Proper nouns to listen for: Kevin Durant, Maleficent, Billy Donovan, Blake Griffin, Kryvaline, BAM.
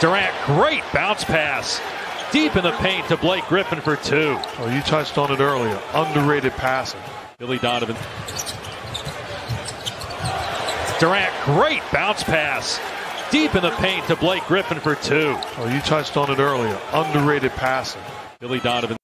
Durant, great bounce pass. Deep in the paint to Blake Griffin for two. Oh, you touched on it earlier. Underrated passing. Billy Donovan. Durant, great bounce pass. Deep in the paint to Blake Griffin for two. Oh, you touched on it earlier. Underrated passing. Billy Donovan.